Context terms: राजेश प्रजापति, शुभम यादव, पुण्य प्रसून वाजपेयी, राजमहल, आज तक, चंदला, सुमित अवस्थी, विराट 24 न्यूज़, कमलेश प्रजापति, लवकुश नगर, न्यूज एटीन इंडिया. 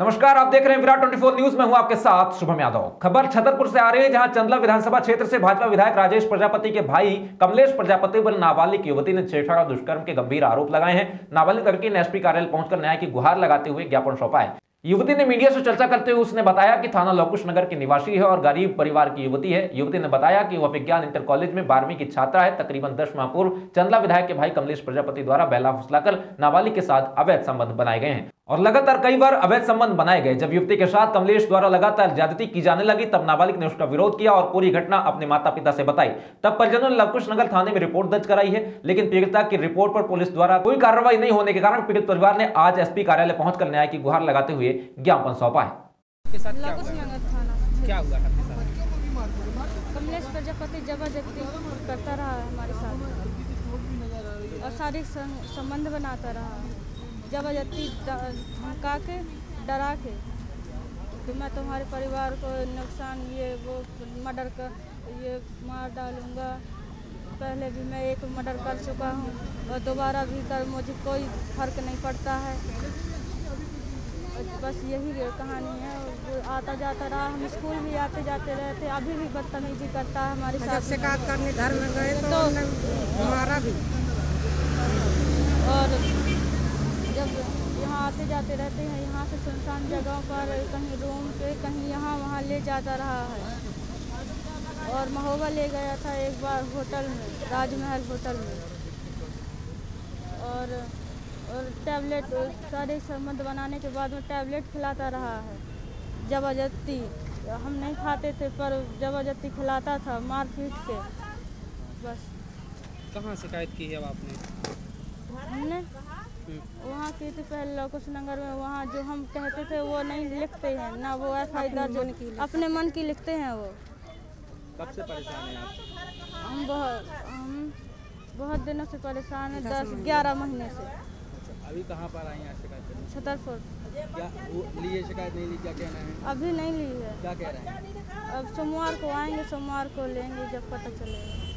नमस्कार, आप देख रहे हैं विराट 24 न्यूज में हूं आपके साथ शुभम यादव। खबर छतरपुर से आ रही है जहां चंदला विधानसभा क्षेत्र से भाजपा विधायक राजेश प्रजापति के भाई कमलेश प्रजापति पर नाबालिग युवती ने छेड़छाड़ और दुष्कर्म के गंभीर आरोप लगाए हैं। नाबालिग लड़की ने एसपी कार्यालय पहुंचकर न्याय की गुहार लगाते हुए ज्ञापन सौंपा है। युवती ने मीडिया से चर्चा करते हुए उसने बताया कि थाना लवकुश नगर की निवासी है और गरीब परिवार की युवती है। युवती ने बताया कि वह विज्ञान इंटर कॉलेज में 12वीं की छात्रा है। तकरीबन 10 माह पूर्व चंदला विधायक के भाई कमलेश प्रजापति द्वारा बहला फुसलाकर नाबालिग के साथ अवैध संबंध बनाए गए हैं और लगातार कई बार अवैध संबंध बनाए गए। जब युवती के साथ कमलेश द्वारा लगातार ज्यादती की जाने लगी तब नाबालिग ने उसका विरोध किया और पूरी घटना अपने माता पिता से बताई। तब परिजनों ने लवकुश नगर थाने में रिपोर्ट दर्ज कराई है, लेकिन पीड़िता की रिपोर्ट पर पुलिस द्वारा कोई कार्रवाई नहीं होने के कारण पीड़ित परिवार ने आज एसपी कार्यालय पहुंचकर न्याय की गुहार लगाते हुए ज्ञापन सौंपा है। कमलेश प्रजापति जबरदस्ती करता रहा हमारे साथ और शारीरिक संबंध बनाता रहा, जबरदस्ती धमका के डरा के कि मैं तुम्हारे परिवार को नुकसान ये वो मर्डर का ये मार डालूँगा। पहले भी मैं एक मर्डर कर चुका हूँ और दोबारा भी कर, मुझे कोई फर्क नहीं पड़ता है। बस यही कहानी है। आता जाता रहा, हम स्कूल भी आते जाते रहते, अभी भी बदतमीजी करता है हमारे साथ। जब शिकायत करने घर में गए तो हमारा भी और जब यहाँ आते जाते रहते हैं, यहाँ से सुनसान जगहों पर कहीं रूम पे कहीं यहाँ वहाँ ले जाता रहा है और महोबा ले गया था एक बार होटल में, राजमहल होटल में। और टैबलेट सारे संबंध बनाने के बाद में टैबलेट खिलाता रहा है जबरदस्ती। हम नहीं खाते थे पर जबरदस्ती खिलाता था मारपीट से। बस कहाँ शिकायत की है आपने? हमने वहाँ की थी पहले लवकुश नगर में। वहाँ जो हम कहते थे वो नहीं लिखते हैं ना, वो एफआईआर दर्ज अपने मन की लिखते हैं। वो कब से परेशान हैं आप? हम बहुत दिनों से परेशान हैं, 10-11 महीने से। अभी कहाँ पर आई हैं शिकायत? छतरपुर। क्या वो लिए शिकायत नहीं ली? क्या कहना है? अभी नहीं ली है। क्या कह रहे हैं? अब सोमवार को आएंगे, सोमवार को लेंगे जब पता चलेगा।